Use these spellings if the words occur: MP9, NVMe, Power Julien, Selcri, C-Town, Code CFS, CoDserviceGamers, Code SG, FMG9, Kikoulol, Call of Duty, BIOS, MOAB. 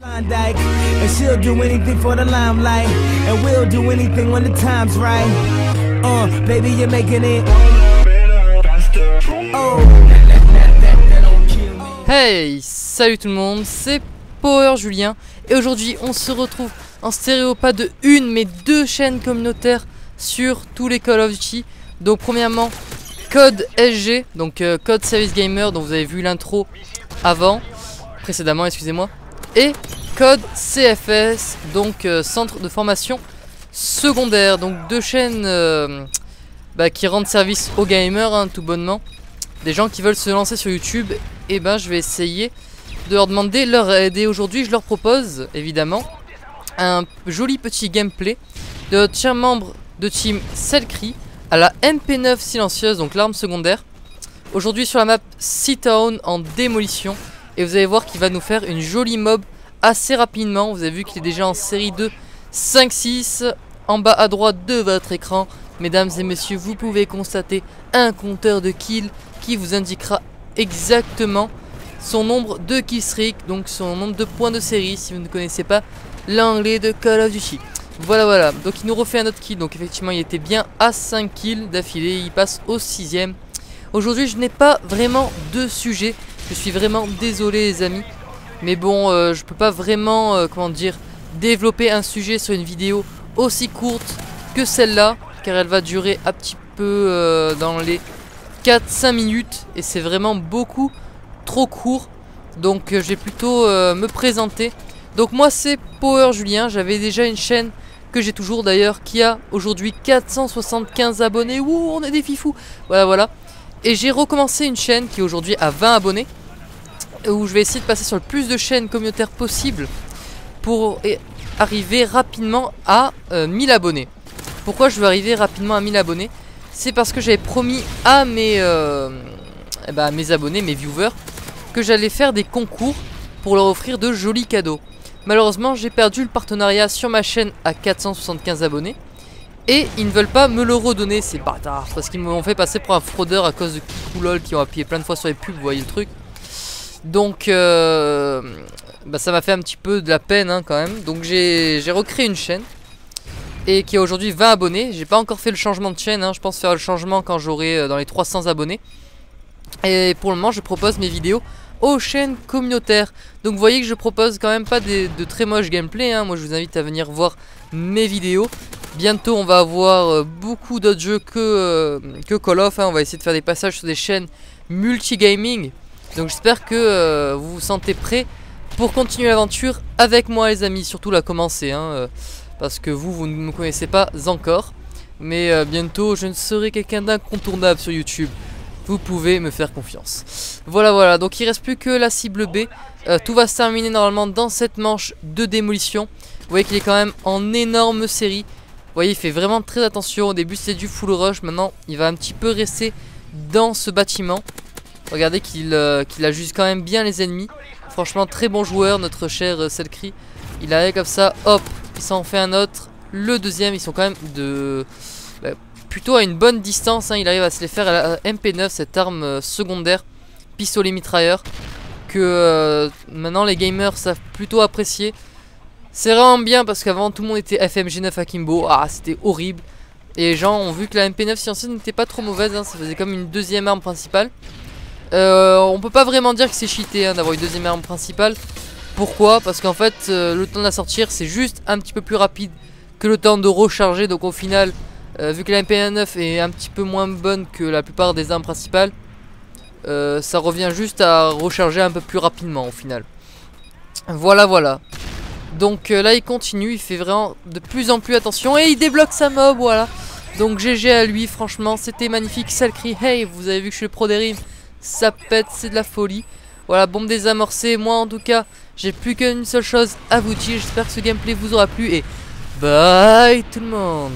And she'll do anything for the limelight, and we'll do anything when the time's right. Baby, you're making it. Hey, salut tout le monde, c'est Power Julien, et aujourd'hui on se retrouve en stéréo, pas de une mais deux chaînes communautaires sur tous les Call of Duty. Donc premièrement Code SG, donc Code Service Gamer, dont vous avez vu l'intro précédemment, excusez-moi. Et Code CFS, donc centre de formation secondaire. Donc deux chaînes qui rendent service aux gamers, hein, tout bonnement. Des gens qui veulent se lancer sur YouTube, et ben je vais essayer de leur demander leur aide. Et aujourd'hui je leur propose évidemment un joli petit gameplay de notre cher membre de team Selcri à la MP9 silencieuse, donc l'arme secondaire. Aujourd'hui sur la map C-Town en démolition. Et vous allez voir qu'il va nous faire une jolie mob assez rapidement. Vous avez vu qu'il est déjà en série 2, 5-6. En bas à droite de votre écran, mesdames et messieurs, vous pouvez constater un compteur de kills qui vous indiquera exactement son nombre de killstreaks, donc son nombre de points de série, si vous ne connaissez pas l'anglais de Call of Duty. Voilà, voilà. Donc il nous refait un autre kill. Donc effectivement, il était bien à 5 kills d'affilée. Il passe au 6ème. Aujourd'hui, je n'ai pas vraiment de sujet. Je suis vraiment désolé les amis, mais bon je peux pas vraiment développer un sujet sur une vidéo aussi courte que celle-là, car elle va durer un petit peu dans les 4-5 minutes et c'est vraiment beaucoup trop court. Donc je vais plutôt me présenter. Donc moi c'est Power Julien, j'avais déjà une chaîne que j'ai toujours d'ailleurs, qui a aujourd'hui 475 abonnés. Ouh, on est des fifous. Voilà voilà. Et j'ai recommencé une chaîne qui aujourd'hui a 20 abonnés, où je vais essayer de passer sur le plus de chaînes communautaires possible pour arriver rapidement à 1000 abonnés. Pourquoi je veux arriver rapidement à 1000 abonnés? C'est parce que j'avais promis à mes abonnés, mes viewers, que j'allais faire des concours pour leur offrir de jolis cadeaux. Malheureusement j'ai perdu le partenariat sur ma chaîne à 475 abonnés. Et ils ne veulent pas me le redonner, ces bâtards, parce qu'ils me l'ont fait passer pour un fraudeur à cause de Kikoulol qui ont appuyé plein de fois sur les pubs, vous voyez le truc. Donc ça m'a fait un petit peu de la peine hein, quand même. Donc j'ai recréé une chaîne et qui a aujourd'hui 20 abonnés. J'ai pas encore fait le changement de chaîne, hein. Je pense faire le changement quand j'aurai dans les 300 abonnés. Et pour le moment je propose mes vidéos aux chaînes communautaires. Donc vous voyez que je propose quand même pas de très moche gameplay hein. Moi je vous invite à venir voir mes vidéos. Bientôt on va avoir beaucoup d'autres jeux que Call of hein. On va essayer de faire des passages sur des chaînes multigaming. Donc j'espère que vous vous sentez prêts pour continuer l'aventure avec moi les amis. Surtout la commencer hein, parce que vous ne me connaissez pas encore. Mais bientôt je ne serai quelqu'un d'incontournable sur YouTube. Vous pouvez me faire confiance. Voilà voilà, donc il reste plus que la cible B. Tout va se terminer normalement dans cette manche de démolition. Vous voyez qu'il est quand même en énorme série. Vous voyez, il fait vraiment très attention. Au début c'était du full rush, maintenant il va un petit peu rester dans ce bâtiment. Regardez qu'il ajuste quand même bien les ennemis. Franchement très bon joueur notre cher Selcri. Il arrive comme ça, hop, il s'en fait un autre. Le deuxième, ils sont quand même plutôt à une bonne distance hein, il arrive à se les faire à la MP9, cette arme secondaire, pistolet mitrailleur, que maintenant les gamers savent plutôt apprécier. C'est vraiment bien parce qu'avant tout le monde était FMG9 à Kimbo, ah c'était horrible. Et les gens ont vu que la MP9 silencieuse n'était pas trop mauvaise, hein, ça faisait comme une deuxième arme principale. On peut pas vraiment dire que c'est cheaté hein, d'avoir une deuxième arme principale. Pourquoi? Parce qu'en fait le temps de la sortir c'est juste un petit peu plus rapide que le temps de recharger, donc au final... vu que la MP9 est un petit peu moins bonne que la plupart des armes principales, ça revient juste à recharger un peu plus rapidement au final. Voilà voilà. Donc là il continue, il fait vraiment de plus en plus attention et il débloque sa mob, voilà. Donc GG à lui, franchement c'était magnifique. Selcri, hey, vous avez vu que je suis le pro des rimes, ça pète, c'est de la folie. Voilà, bombe désamorcée, moi en tout cas j'ai plus qu'une seule chose à vous dire. J'espère que ce gameplay vous aura plu et bye tout le monde.